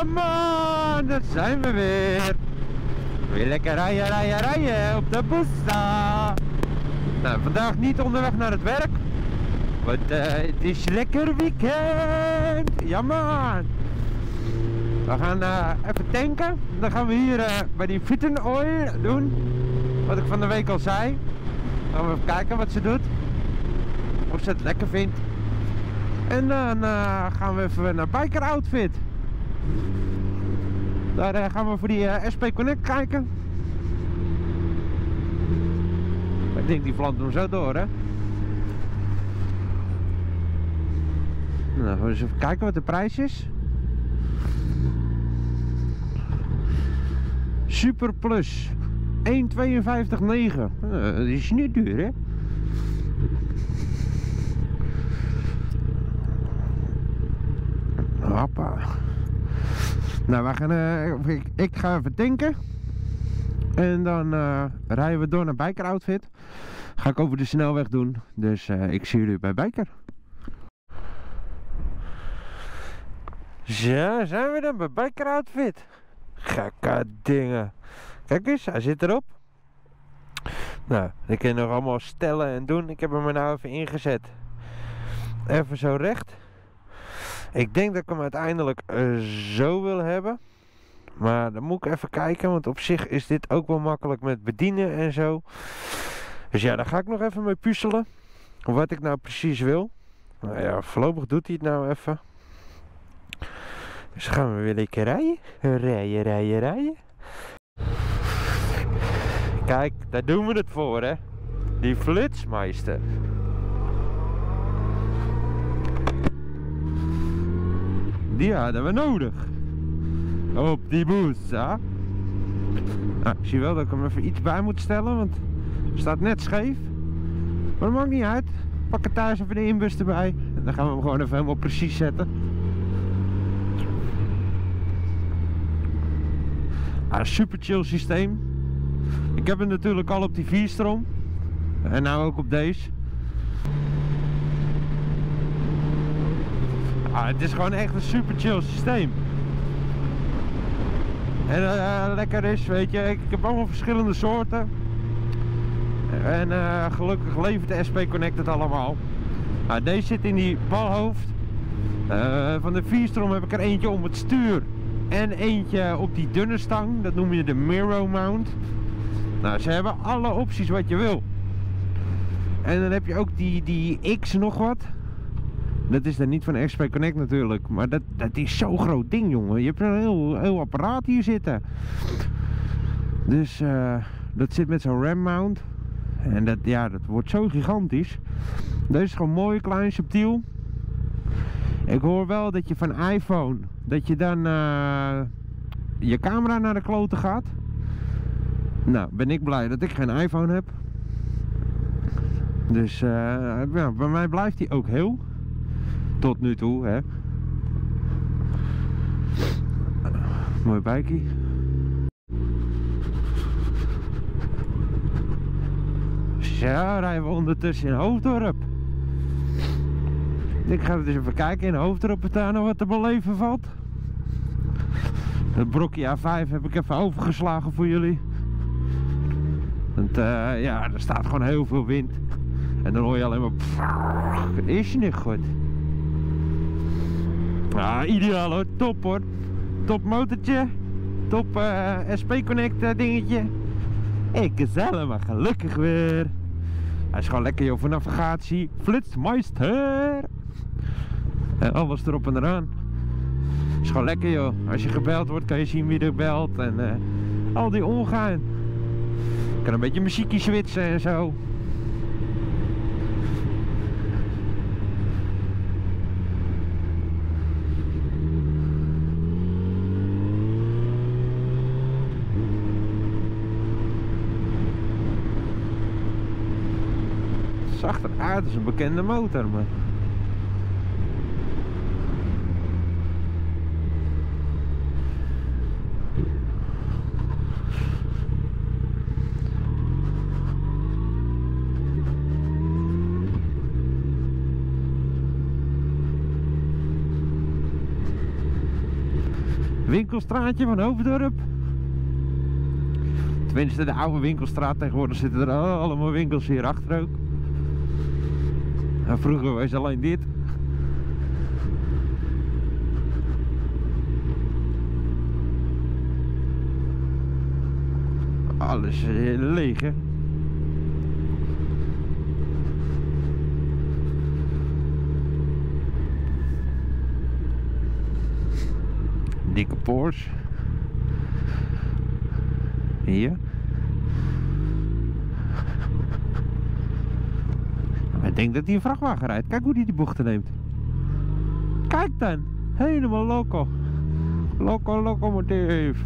Ja man, daar zijn we weer. Weer lekker rijden op de Busta. Nou, vandaag niet onderweg naar het werk. Want het is lekker weekend. Ja man. We gaan even tanken. Dan gaan we hier bij die Fietenoil doen. Wat ik van de week al zei. Gaan we even kijken wat ze doet. Of ze het lekker vindt. En dan gaan we even naar Biker Outfit. Daar gaan we voor die SP Connect kijken. Ik denk die vlamt hem zo door, hè. Nou, gaan we eens even kijken wat de prijs is. Super Plus 1,529. Dat is niet duur, hè. Hoppa. Nou, wij gaan, ik ga even tanken. En dan rijden we door naar Biker Outfit. Ga ik over de snelweg doen. Dus ik zie jullie bij Biker. Zo, zijn we dan bij Biker Outfit. Gekke dingen. Kijk eens, hij zit erop. Nou, ik kan nog allemaal stellen en doen. Ik heb hem er nou even ingezet. Even zo recht. Ik denk dat ik hem uiteindelijk zo wil hebben. Maar dan moet ik even kijken, want op zich is dit ook wel makkelijk met bedienen en zo. Dus ja, daar ga ik nog even mee puzzelen. Wat ik nou precies wil. Nou ja, voorlopig doet hij het nou even. Dus gaan we weer lekker rijden. Rijden. Kijk, daar doen we het voor, hè. Die Flitsmeister. Die hadden we nodig. Op die boost, ja. Nou, ik zie wel dat ik hem even iets bij moet stellen, want hij staat net scheef. Maar dat maakt niet uit. Pak er thuis even de inbus erbij. En dan gaan we hem gewoon even helemaal precies zetten. Ah, super chill systeem. Ik heb hem natuurlijk al op die V-Strom. En nou ook op deze. Ah, het is gewoon echt een super chill systeem. En lekker is, weet je, ik heb allemaal verschillende soorten. En gelukkig levert de SP Connect het allemaal. Ah, deze zit in die balhoofd. Van de V-Strom heb ik er eentje om het stuur. En eentje op die dunne stang, dat noem je de Mirror Mount. Nou, ze hebben alle opties wat je wil. En dan heb je ook die X nog wat. Dat is dan niet van SP Connect natuurlijk, maar dat is zo'n groot ding, jongen. Je hebt een heel apparaat hier zitten. Dus dat zit met zo'n RAM-mount. En dat wordt zo gigantisch. Deze is gewoon mooi, klein, subtiel. Ik hoor wel dat je van iPhone, dat je dan je camera naar de kloten gaat. Nou, ben ik blij dat ik geen iPhone heb. Dus ja, bij mij blijft die ook heel. Tot nu toe, hè. Mooi bikey. Zo, rijden we ondertussen in Hoofddorp. Ik ga dus even kijken in Hoofddorp wat te beleven valt. Dat brokje A5 heb ik even overgeslagen voor jullie. Want ja, er staat gewoon heel veel wind. En dan hoor je alleen maar... Is niet goed. Ah, ideaal hoor, top hoor. Top motortje, top SP Connect dingetje. Ik gezellig, maar gelukkig weer. Hij is gewoon lekker joh voor navigatie. Flitsmeister. En alles erop en eraan. Hij is gewoon lekker joh. Als je gebeld wordt kan je zien wie er belt en al die ongein. Je kan een beetje muziekje switchen en zo. Achteruit is een bekende motor, maar... winkelstraatje van Hoofddorp. Tenminste de oude winkelstraat, tegenwoordig zitten er allemaal winkels hier achter ook. En vroeger was alleen dit. Alles leeg, hè? Dikke Porsche. Hier. Maar ik denk dat hij een vrachtwagen rijdt. Kijk hoe hij die bochten neemt. Kijk dan. Helemaal loco. Loco locomotief.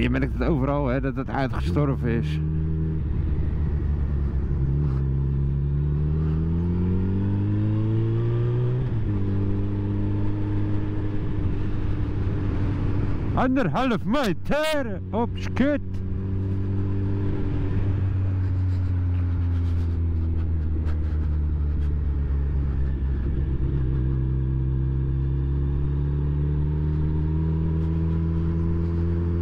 Je merkt het overal, hè, dat het uitgestorven is. Anderhalf meter op skut.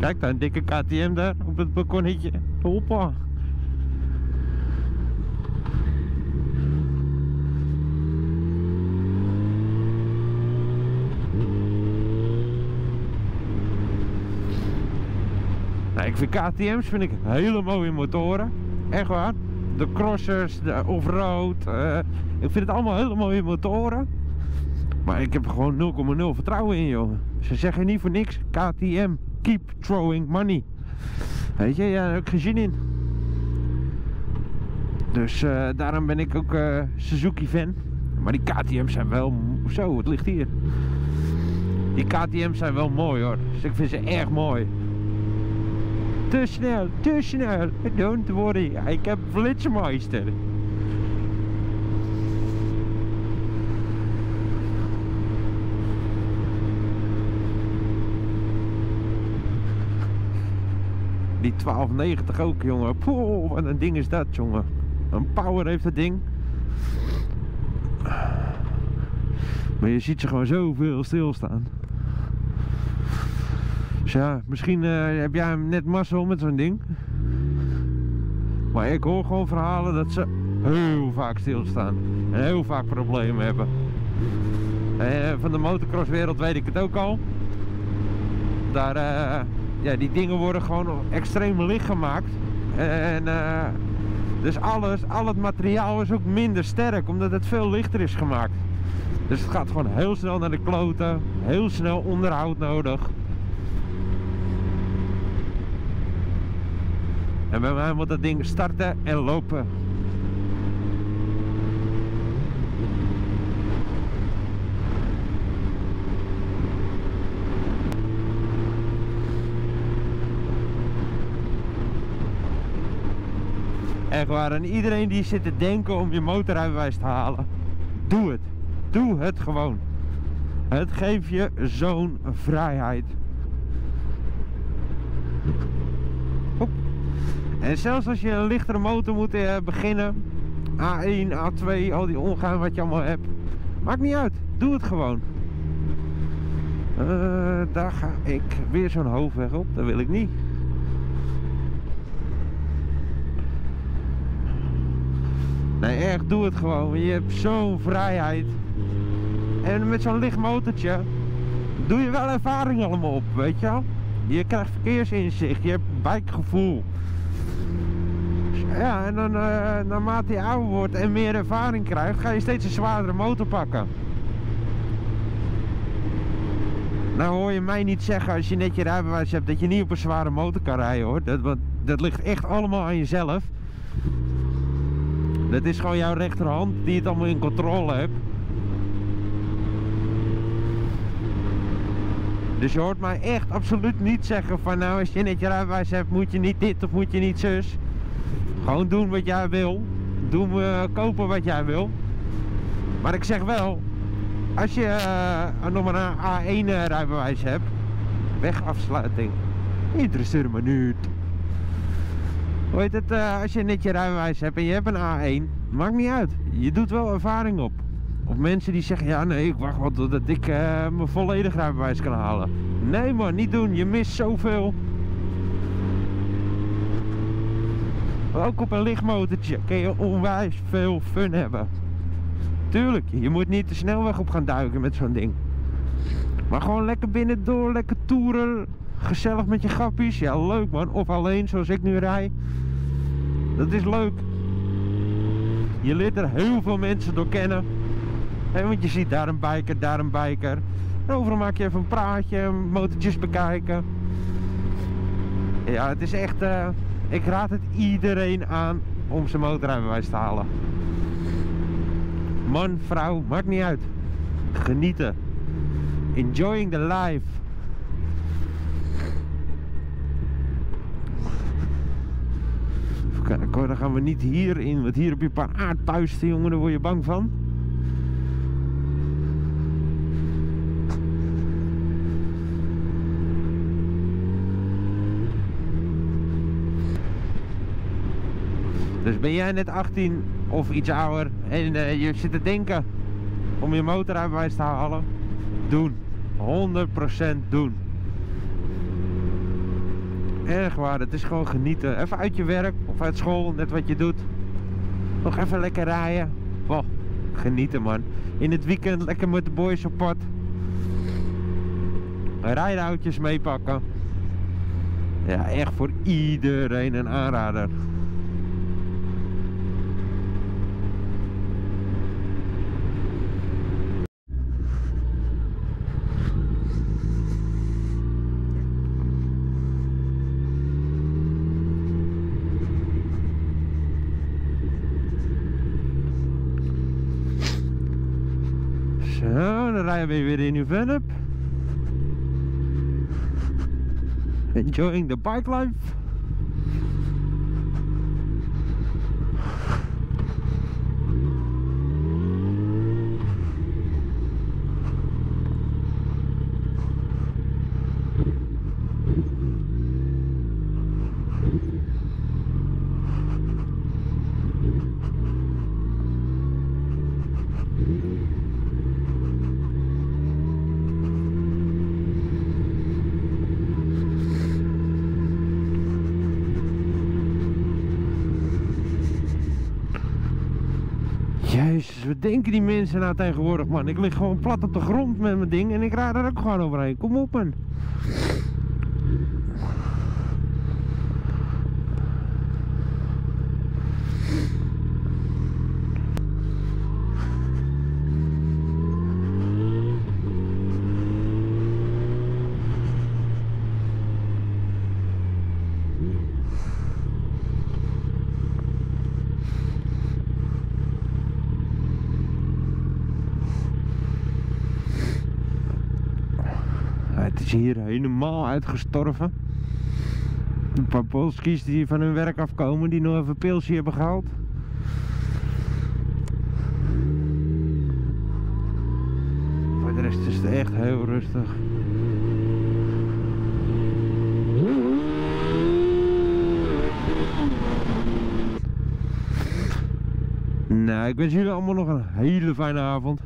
Kijk daar, een dikke KTM daar op het balkonnetje. Hoppa. Nou, ik vind KTM's hele mooie motoren. Echt waar. De crossers, de offroad. Ik vind het allemaal hele mooie motoren. Maar ik heb gewoon 0,0 vertrouwen in, joh. Ze zeggen niet voor niks KTM. Keep throwing money. Weet je, ja, daar heb ik geen zin in. Dus daarom ben ik ook Suzuki fan. Maar die KTM's zijn wel... Zo, het ligt hier. Die KTM's zijn wel mooi, hoor. Dus ik vind ze echt mooi. Te snel, te snel. Don't worry, ik heb Flitsmeister. Die 1290 ook, jongen. Poh, wat een ding is dat, jongen. Een power heeft dat ding. Maar je ziet ze gewoon zoveel stilstaan. Dus ja, misschien heb jij hem net mazzel met zo'n ding. Maar ik hoor gewoon verhalen dat ze heel vaak stilstaan. En heel vaak problemen hebben. Van de motocrosswereld weet ik het ook al. Daar... ja, die dingen worden gewoon extreem licht gemaakt en dus al het materiaal is ook minder sterk, omdat het veel lichter is gemaakt. Dus het gaat gewoon heel snel naar de kloten, heel snel onderhoud nodig. En bij mij moet dat ding starten en lopen. Echt waar, en iedereen die zit te denken om je motorrijbewijs te halen, doe het. Doe het gewoon. Het geeft je zo'n vrijheid. Hop. En zelfs als je een lichtere motor moet beginnen, A1, A2, al die ongein wat je allemaal hebt, maakt niet uit. Doe het gewoon. Daar ga ik weer zo'n hoofdweg op, dat wil ik niet. Nee, echt, doe het gewoon. Je hebt zo'n vrijheid. En met zo'n licht motortje doe je wel ervaring allemaal op, weet je wel. Je krijgt verkeersinzicht, je hebt bikegevoel. Ja, en dan naarmate je ouder wordt en meer ervaring krijgt, ga je steeds een zwaardere motor pakken. Nou hoor je mij niet zeggen als je net je rijbewijs hebt dat je niet op een zware motor kan rijden, hoor. Dat ligt echt allemaal aan jezelf. Dat is gewoon jouw rechterhand die het allemaal in controle hebt. Dus je hoort mij echt absoluut niet zeggen van nou, als je net je rijbewijs hebt moet je niet dit of moet je niet zus. Gewoon doen wat jij wil. kopen wat jij wil. Maar ik zeg wel, als je nog maar een A1 rijbewijs hebt, wegafsluiting, interesseer me niet. Hoe heet het, als je net je rijbewijs hebt en je hebt een A1, maakt niet uit. Je doet wel ervaring op. Of mensen die zeggen, ja nee, ik wacht wel totdat ik mijn volledig rijbewijs kan halen. Nee man, niet doen, je mist zoveel. Ook op een lichtmotortje kun je onwijs veel fun hebben. Tuurlijk, je moet niet de snelweg op gaan duiken met zo'n ding. Maar gewoon lekker binnendoor, lekker toeren, gezellig met je grappies. Ja leuk man, of alleen zoals ik nu rij. Dat is leuk. Je leert er heel veel mensen door kennen. Hey, want je ziet daar een biker, daar een biker. En overal maak je even een praatje, motortjes bekijken. Ja, het is echt... ik raad het iedereen aan om zijn motorrijbewijs te halen. Man, vrouw, maakt niet uit. Genieten. Enjoying the life. Kijk hoor, dan gaan we niet hierin, want hier heb je een paar aardpuisten, jongen, daar word je bang van. Dus ben jij net 18 of iets ouder en je zit te denken om je motorrijbewijs te halen, doen. 100% doen. Erg waar, het is gewoon genieten. Even uit je werk of uit school, net wat je doet. Nog even lekker rijden. Wow, genieten man. In het weekend lekker met de boys op pad. Rijdoutjes meepakken. Ja, echt voor iedereen een aanrader. Dan rijden we weer in uw van-up. Enjoying the bike life. Jezus, wat denken die mensen nou tegenwoordig, man? Ik lig gewoon plat op de grond met mijn ding en ik rijd er ook gewoon overheen. Kom op, man. Hier helemaal uitgestorven. Een paar Polski's die van hun werk afkomen, die nog even pilsje hebben gehaald. Voor de rest is het echt heel rustig. Nou, ik wens jullie allemaal nog een hele fijne avond.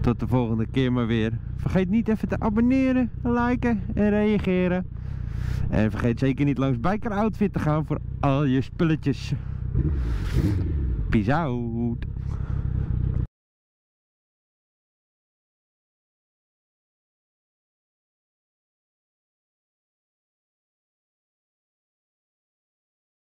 Tot de volgende keer maar weer. Vergeet niet even te abonneren, liken en reageren. En vergeet zeker niet langs Biker Outfit te gaan voor al je spulletjes. Peace out.